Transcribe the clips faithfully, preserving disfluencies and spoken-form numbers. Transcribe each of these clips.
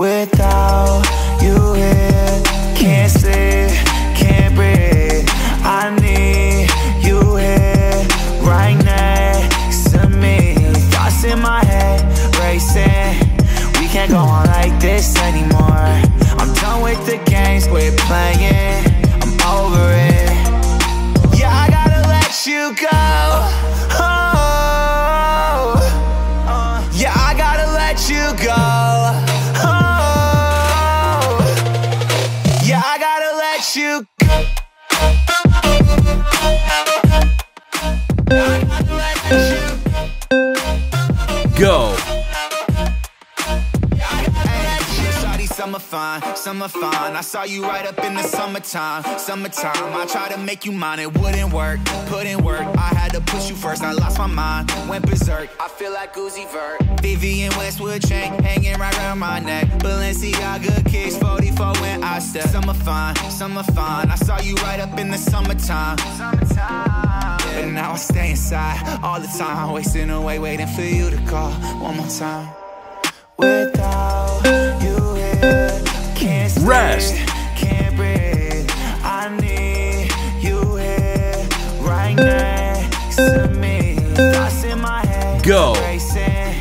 Without you here, can't sleep, can't breathe. I need you here, right next to me. Thoughts in my head, racing. We can't go on like this anymore. I'm done with the games we're playing. I'm over it. Yeah, I gotta let you go. Oh, yeah, I gotta let you go. You go. Go. Summer fine, summer fine. I saw you right up in the summertime, summertime. I tried to make you mine, it wouldn't work, couldn't work. I had to push you first, I lost my mind, went berserk. I feel like Uzi Vert. Vivienne Westwood chain hanging right around my neck. Balenciaga kicks forty-four when I step. Summer fine, summer fine. I saw you right up in the summertime, summertime. And now I stay inside all the time, wasting away, waiting for you to call one more time. Without you here, can't stay, rest, can't breathe. I need you here, right next to me. Thoughts in my head, go. Racing.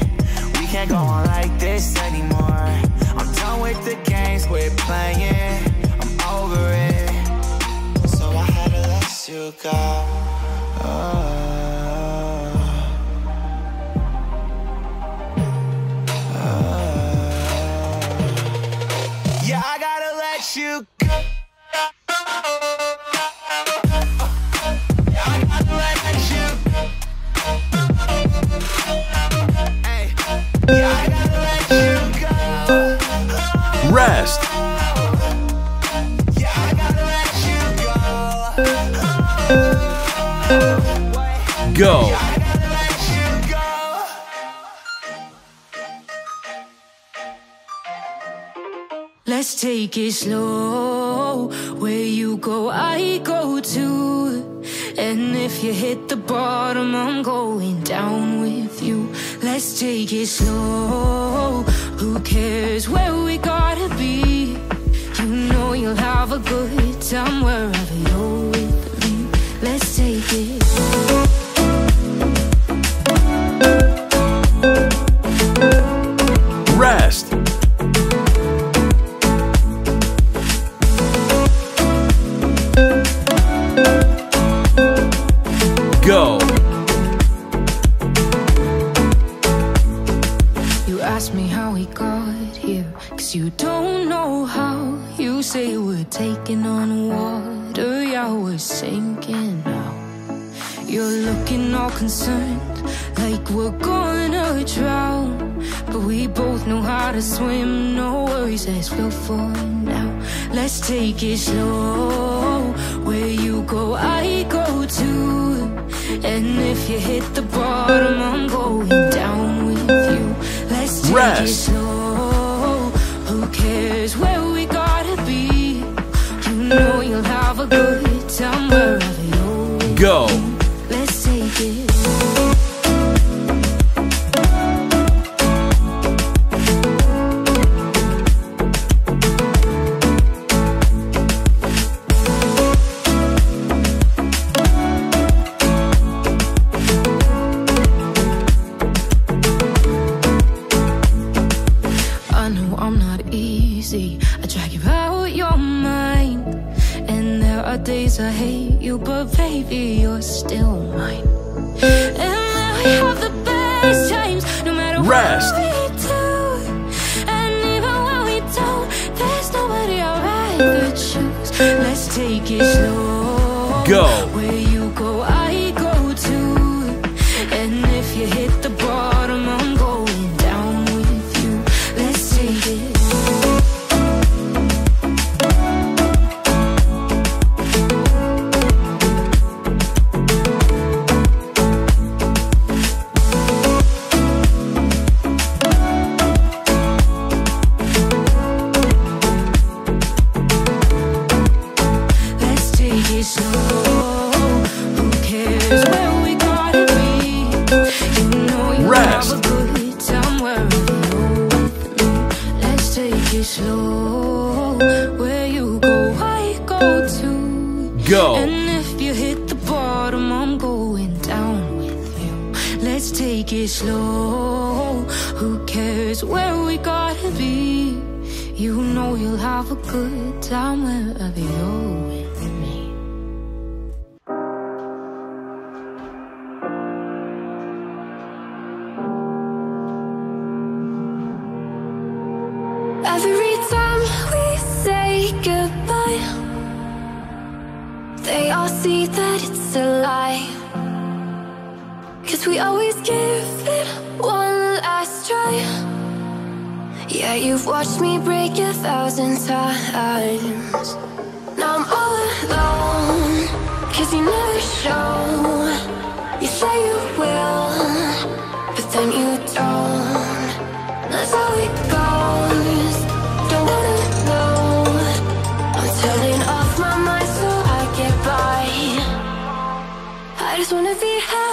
We can't go on like this anymore. I'm done with the games we're playing. I'm over it. So I had to let you go. Oh. You go. I gotta let you go. Hey, yeah, I gotta let you go. Rest. Yeah, I gotta let you go. Go. Yeah, I gotta let you go. Let's take it slow. Where you go, I go too. And if you hit the bottom, I'm going down with you. Let's take it slow. Who cares where we gotta be? You know you'll have a good time wherever you're with me. Let's take it slow. Rest. Go. You asked me how we got here, cause you don't know how. You say we're taking on water, yeah, we're sinking now. You're looking all concerned, like we're gonna drown. But we both know how to swim, no worries, let's go for now. Let's take it slow. Where you go, I go too. And if you hit the bottom, I'm going down with you. Let's take Rest. It slow. Who cares where we gotta be? You know you'll have a good time wherever you're Go. With. Let's take it days I hate you, but baby, you're still mine. And now we have the best times, no matter Rest. What we do. And even when we don't, there's nobody I'd rather choose. Let's take it slow. Go. Where you go, I go too. And if you hit the bottom, I'm going down with you. Let's take it. Let's take it slow. Who cares where we gotta be? You know you'll have a good time wherever you're with me. Every time we say goodbye, they all see that it's a lie. Cause we always give it one last try. Yeah, you've watched me break a thousand times. Now I'm all alone, cause you never show. You say you will, but then you don't. That's how it goes. Don't wanna know. I'm turning off my mind so I get by. I just wanna be happy.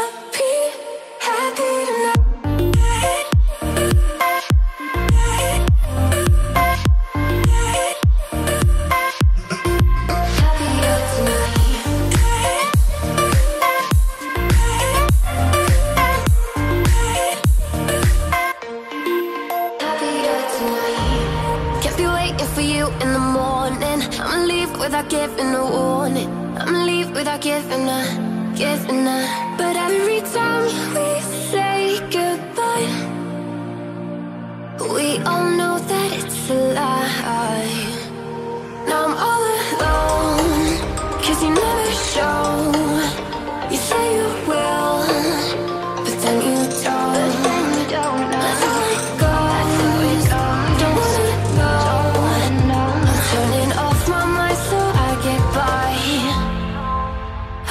Giving a warning, I'ma leave without giving a, giving a. But every time we say goodbye, we all know that it's a lie. Now I'm all alone, cause you never show. You say you will, but then you don't. I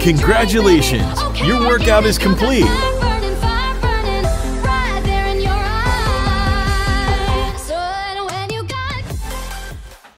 Congratulations, your workout is complete.